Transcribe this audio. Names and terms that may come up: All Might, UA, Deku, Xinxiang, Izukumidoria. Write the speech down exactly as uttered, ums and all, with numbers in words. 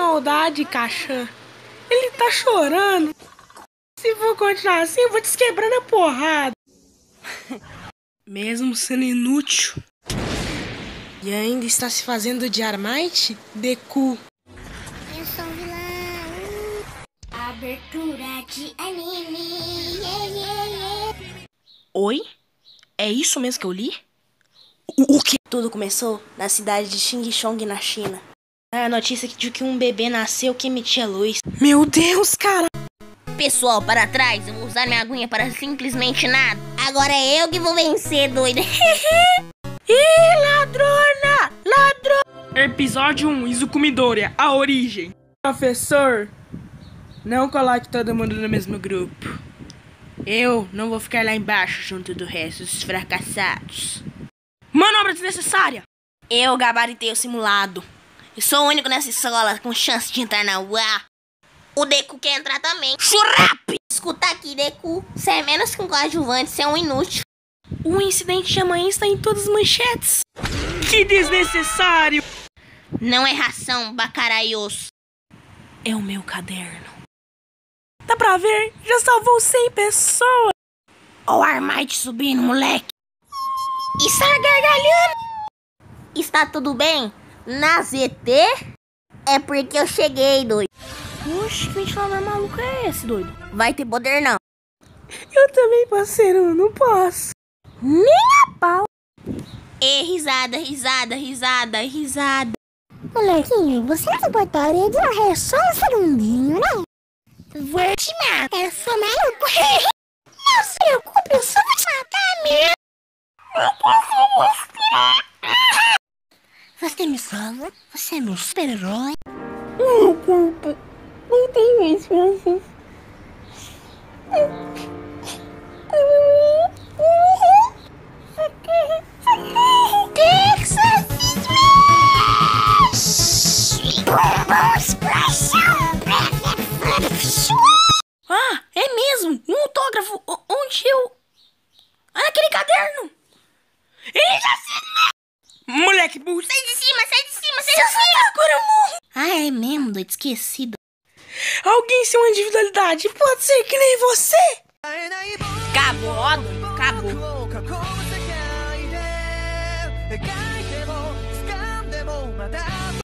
maldade, Caixã. Ele tá chorando. Se for continuar assim, eu vou te quebrar na porrada. Mesmo sendo inútil. E ainda está se fazendo de All Might, Deku. Eu sou um vilão. Abertura de anime. Yeah, yeah, yeah. Oi? É isso mesmo que eu li? O, o que? Tudo começou na cidade de Xinxiang, na China. A notícia de que um bebê nasceu que emitia luz. Meu Deus, cara! Pessoal, para trás, eu vou usar minha aguinha para simplesmente nada. Agora é eu que vou vencer, doida. Ih, ladrona! Ladrona! Episódio um, Izukumidoria, a origem. Professor, não coloque todo mundo no mesmo grupo. Eu não vou ficar lá embaixo junto do resto dos fracassados. Manobra desnecessária! Eu gabaritei o simulado. Eu sou o único nessa escola com chance de entrar na U A. O Deku quer entrar também. Churrap! Escuta aqui, Deku. Você é menos que um coadjuvante, você é um inútil. O incidente de amanhã está em todas as manchetes. Que desnecessário! Não é ração, bacaraios. É o meu caderno. Dá pra ver? Já salvou cem pessoas. Ó o All Might subindo, moleque. Está gargalhando. Está tudo bem? Na Z T? É porque eu cheguei, doido. Oxe, que ventilador maluco é esse, doido? Vai ter poder, não. Eu também, parceiro, não posso. Nem a pau. E risada, risada, risada, risada. Molequinho, você não suportaria de uma ré só um segundinho, né? Vou te matar, eu sou maluco. Não se preocupe, eu só vou te matar mesmo. Não posso respirar. Você me salva, você é meu super-herói. Ai, gata, não tenho mais forças. Ah, é mesmo! Um autógrafo! Onde eu... Ah, aquele caderno! Ele já se... Moleque burro! Sai de cima, sai de cima, sai de cima! Agora eu morro! Ah, é mesmo, doido, esquecido. Alguém sem uma individualidade pode ser que nem você! Acabou, ó, acabou!